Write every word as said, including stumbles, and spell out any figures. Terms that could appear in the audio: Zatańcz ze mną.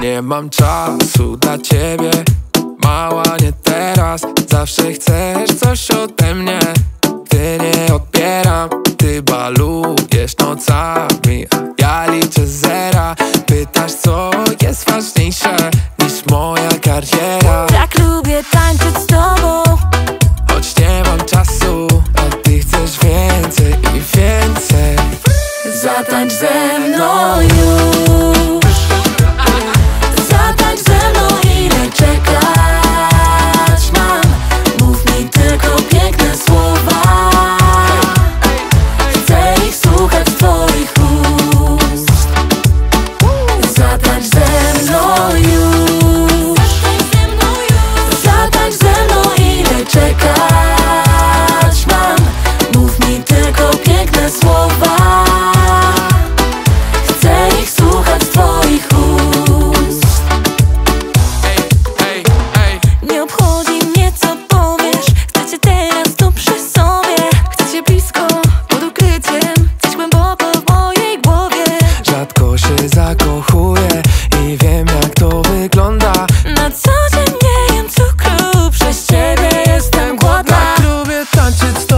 Nie mam czasu dla ciebie, mała, nie teraz. Zawsze chcesz coś ode mnie, gdy nie odbieram. Ty balujesz nocami, a ja liczę zera. Pytasz, co jest ważniejsze niż moja kariera. Tak lubię tańczyć z tobą, choć nie mam czasu, a ty chcesz więcej i więcej. Zatańcz ze mną już, zatańcz ze mną, ile czekać mam? Mów mi tylko piękne słowa, chcę ich słuchać z twoich ust. Zatańcz ze mną już, zatańcz ze mną, ile czekać mam? Mów mi tylko piękne słowa, zakochuję i wiem, jak to wygląda. Na co dzień nie jem cukru, przez ciebie jestem głodna. Tak lubię tańczyć.